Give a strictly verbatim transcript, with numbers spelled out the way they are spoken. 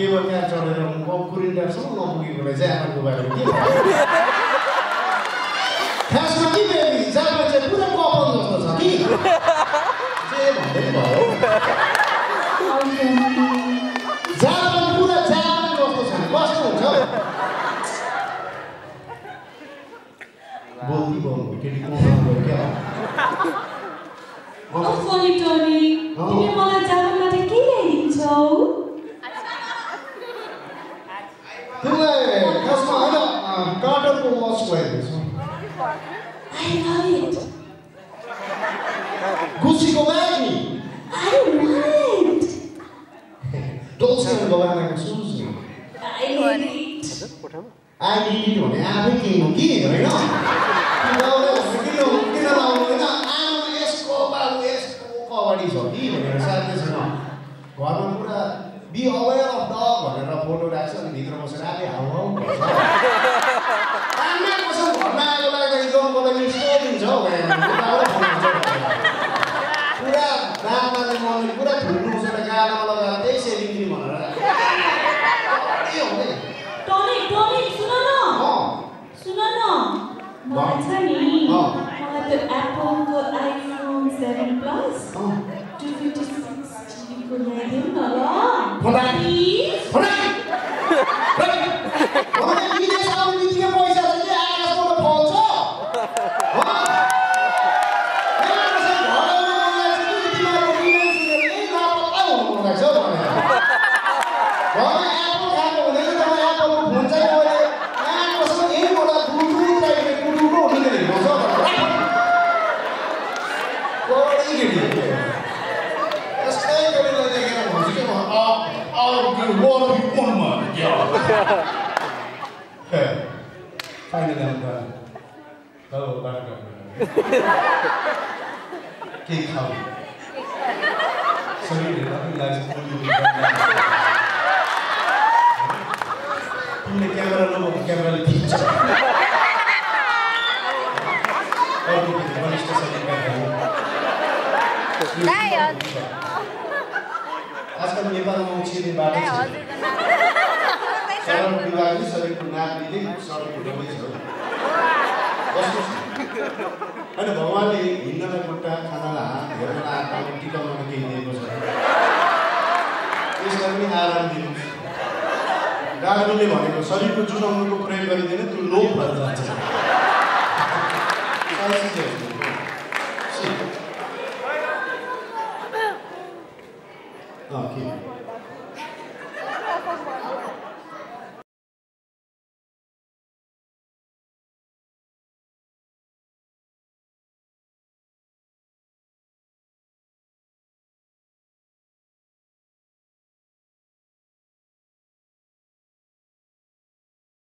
केवल क्या चल रहा है उनको कुरिन डांसों को लोगों की बोले जाए अपन को बारे खास नहीं बेबी जाए बच्चे पूरा कॉपन दोस्तों साथी जाए बंदे बाबू जाए बंद पूरा जाए बंद दोस्तों साथी बस तो जाओ बोलती बोलो तेरी कौन बोल क्या I'm sorry, Tony. Did you want to tell me what you're doing? I love it. Gucci Golani. I love it. Dolce and Gabbana and Susie. I love it. I need you. I need you. I need you. I need you. I need you. Be aware of dog and a photo action, neither was an alley. I'm not going to go to the Horai! Horai! Horai! Horai! Ini sama dia boysa saja ada sama polso. Wah! Yang rasa horai orang itu dia punya sendiri dapat tahu orang siapa. Wah! Aku kamu dengan sama aku punca boleh. Aku sama ini boleh duduk tapi duduk duduk ni boleh. Boleh ini. I'll get water in one month, yeah. Hey, find it out, man. Hello, back up, man. Keep coming. Sorry, I think that's what you do. Put the camera on the camera and teach. I'll give you the money to send it back home. आजकल नेपाल में उचित बातें सारे विवाही सारे कुनार मिले सारे कुड़वे सारे बस अरे भगवान ने हिंदू में कुट्टा खाना ला घर में आता है टिका मार के हिंदू को सारे इस घर में आराम दिलो डाल दिले वाले को सारे कुछ जो हम लोग को प्रेम कर देने तो लोग बन जाते हैं सारे चीजें Okay.